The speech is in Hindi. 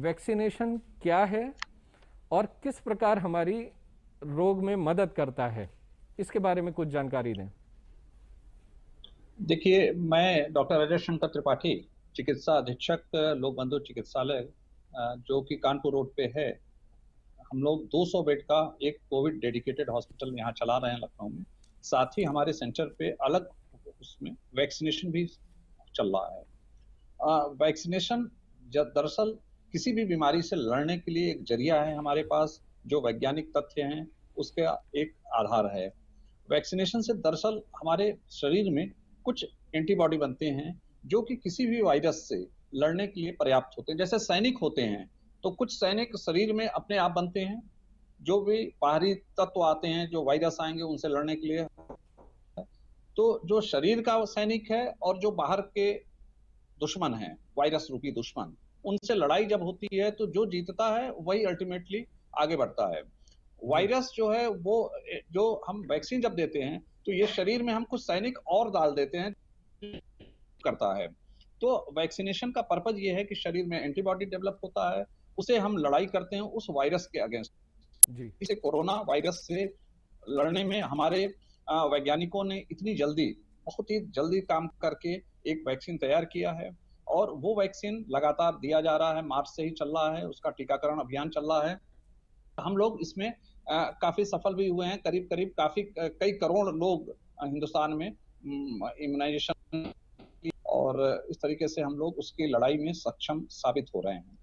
वैक्सीनेशन क्या है और किस प्रकार हमारी रोग में मदद करता है, इसके बारे में कुछ जानकारी दें। देखिए, मैं डॉक्टर राजेश शंकर त्रिपाठी, चिकित्सा अधीक्षक लोक बंधु चिकित्सालय जो कि कानपुर रोड पे है, हम लोग 200 बेड का एक कोविड डेडिकेटेड हॉस्पिटल यहाँ चला रहे हैं लखनऊ में। साथ ही हमारे सेंटर पे अलग उसमें वैक्सीनेशन भी चल रहा है। वैक्सीनेशन दरअसल किसी भी बीमारी से लड़ने के लिए एक जरिया है। हमारे पास जो वैज्ञानिक तथ्य हैं उसका एक आधार है। वैक्सीनेशन से दरअसल हमारे शरीर में कुछ एंटीबॉडी बनते हैं जो कि किसी भी वायरस से लड़ने के लिए पर्याप्त होते हैं। जैसे सैनिक होते हैं तो कुछ सैनिक शरीर में अपने आप बनते हैं, जो भी बाहरी तत्व आते हैं जो वायरस आएंगे उनसे लड़ने के लिए। तो जो शरीर का सैनिक है और जो बाहर के दुश्मन है, वायरस रूपी दुश्मन, उनसे लड़ाई जब होती है तो जो जीतता है वही अल्टीमेटली आगे बढ़ता है। वायरस जो है वो, जो हम वैक्सीन जब देते हैं तो ये शरीर में हम कुछ सैनिक और डाल देते हैं, करता है। तो वैक्सीनेशन का पर्पज ये है कि शरीर में एंटीबॉडी डेवलप होता है, उसे हम लड़ाई करते हैं उस वायरस के अगेंस्ट जी। इसे कोरोना वायरस से लड़ने में हमारे वैज्ञानिकों ने इतनी जल्दी, बहुत ही जल्दी काम करके एक वैक्सीन तैयार किया है और वो वैक्सीन लगातार दिया जा रहा है। मार्च से ही चल रहा है, उसका टीकाकरण अभियान चल रहा है। हम लोग इसमें काफी सफल भी हुए हैं। कई करोड़ लोग हिंदुस्तान में इम्यूनाइजेशन और इस तरीके से हम लोग उसकी लड़ाई में सक्षम साबित हो रहे हैं।